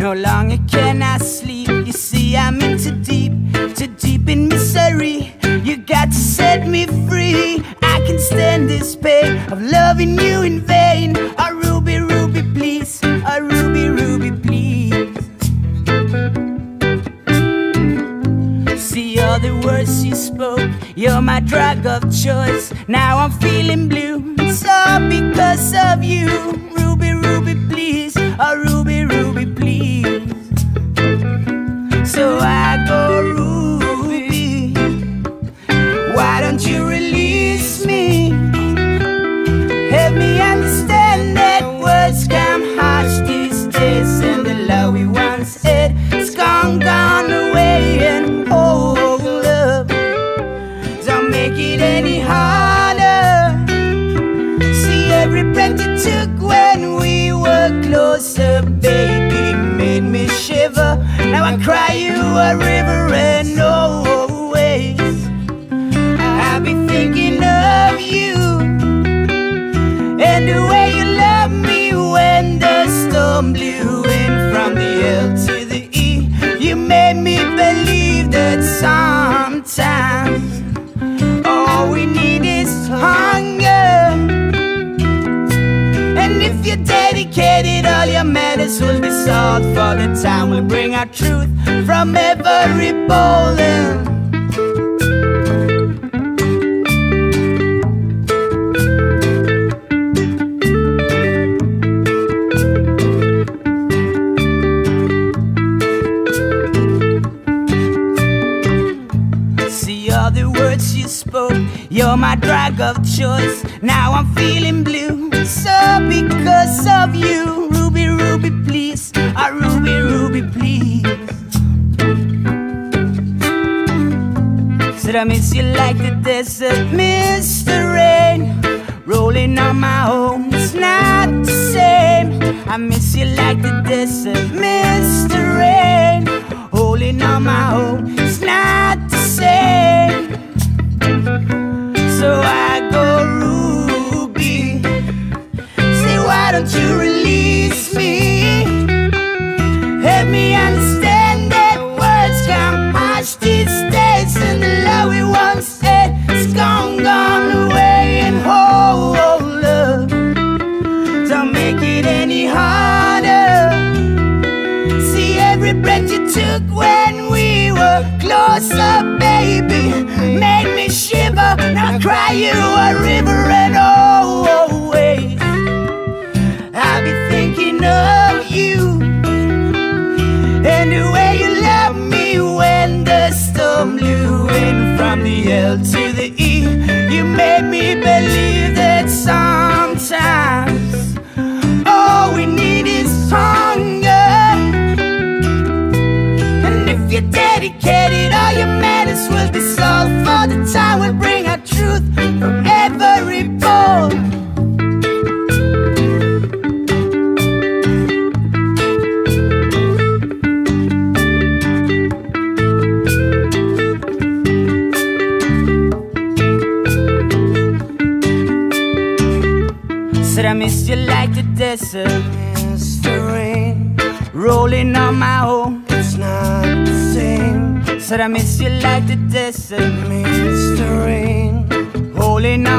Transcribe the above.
No longer can I sleep. You see I'm in too deep in misery. You got to set me free. I can't stand this pain of loving you in vain. Oh Ruby, Ruby, please. Oh Ruby, Ruby, please. See all the words you spoke. You're my drug of choice. Now I'm feeling blue. It's all because of you. Ruby, Ruby, please. Oh Ruby, Ruby, please. So I go, Ruby, why don't you release me? Help me understand that words come harsh these days, and the love we once had is gone, gone away. And oh, love, don't make it any harder. See, every breath you took when we were closer, baby, made me shiver. Now I cry you a river, and always I'll be thinking of you and the way you love me when the storm blew in from the L to the E. You made me believe that sometimes all we need is hunger, and if you dedicated all your matters will be solved, for the time will bring our truth from every bowling. See all the words you spoke. You're my drug of choice. Now I'm feeling blue. So because of you, Ruby, Ruby, please. Oh Ruby, Ruby, please. Said I miss you like the desert miss the rain. Rolling on my own, it's not the same. I miss you like the desert miss the rain. Rolling on my own, it's not the same. So I go, Ruby, why don't you release me? Help me understand that words come harsh these days, and the love we once had is gone, gone away. And oh, oh, love, don't make it any harder. See every breath you took when we were closer, baby, made me shiver. Now I cry you a river, and always I'll be thinking of you and the way you love me when the storm blew in from the L to the E. You made me believe that sometimes all we need is hunger, and if you dedicated all your matters will be solved, for the time will bring our truth from every pole. I miss you like the desert miss the rain. Rolling on my own, it's not the same. Said I miss you like the desert miss the rain. Rolling on